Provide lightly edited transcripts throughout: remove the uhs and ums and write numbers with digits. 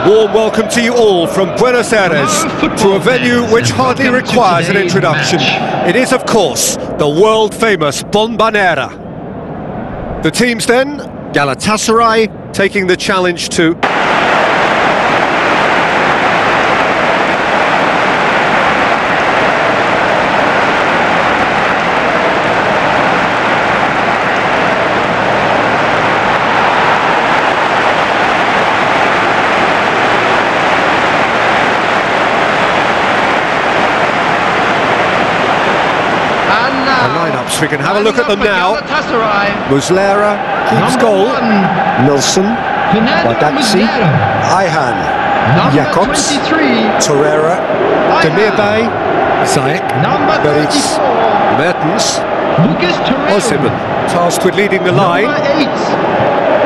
Warm welcome to you all from Buenos Aires to a venue which hardly requires an introduction. It is, of course, the world-famous Bombonera. The teams then, Galatasaray, taking the challenge to... We can have a look at them now. Muslera keeps goal. Nilsson, Wadatsi, Eijan, Jakobs, Torreira, Demirbay, Zayek, Bates, Mertens, Osimhen, tasked with leading the line.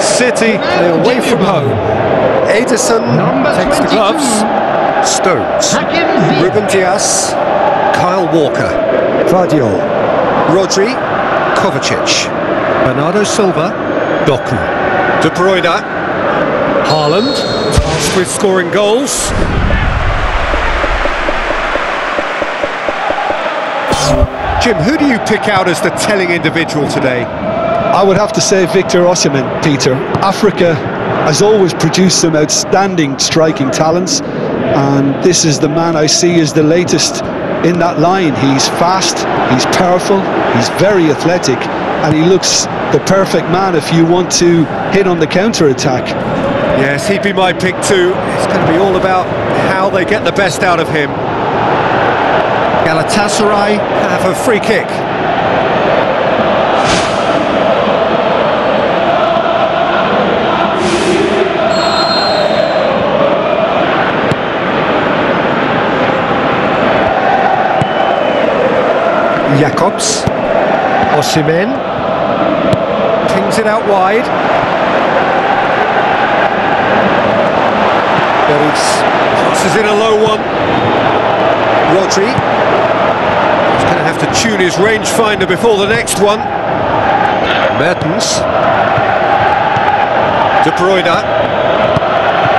City away from home. Ederson takes the gloves. Stokes, Ruben Dias, Kyle Walker, Guardiola, Rodri, Kovacic, Bernardo Silva, Doku, De Bruyne, Haaland, tasked with scoring goals. Jim, who do you pick out as the telling individual today? I would have to say Victor Osimhen, Peter. Africa has always produced some outstanding striking talents, and this is the man I see as the latest in that line. He's fast, he's powerful, he's very athletic, and he looks the perfect man if you want to hit on the counter-attack. Yes, he'd be my pick too. It's going to be all about how they get the best out of him. Galatasaray have a free kick. Jakobs, Osimhen, pings it out wide. Bates passes in a low one. Rodri, he's going to have to tune his rangefinder before the next one. Mertens, De Bruyne,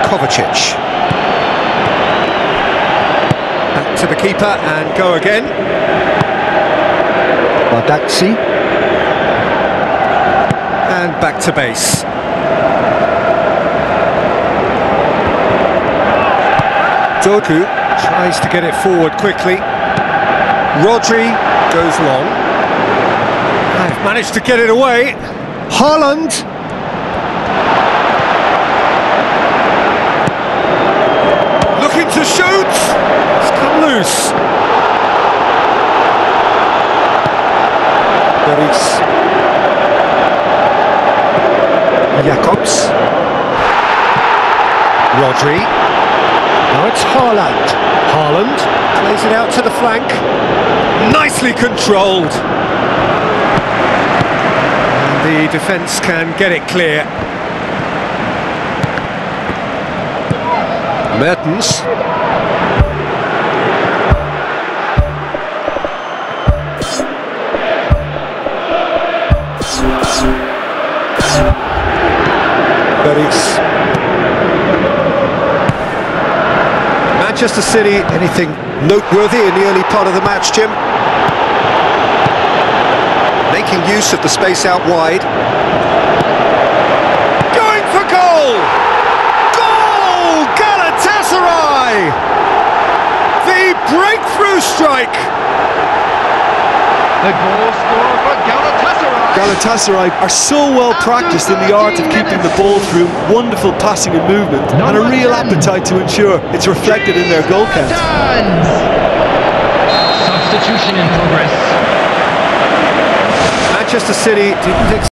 Kovacic. Back to the keeper and go again. Wadatsi, and back to base. Doku tries to get it forward quickly. Rodri goes long. They've managed to get it away. Haaland. Looking to shoot. It's come loose. Jakobs, Rodri, now it's Haaland. Haaland plays it out to the flank, nicely controlled. And the defence can get it clear. Mertens. Manchester City, anything noteworthy in the early part of the match, Jim? Making use of the space out wide. Going for goal! Goal! Galatasaray! The breakthrough strike! The goal scorer for Galatasaray! Galatasaray are so well practiced in the art of keeping the ball through wonderful passing and movement, and a real appetite to ensure it's reflected in their goal count. Substitution in progress. Manchester City didn't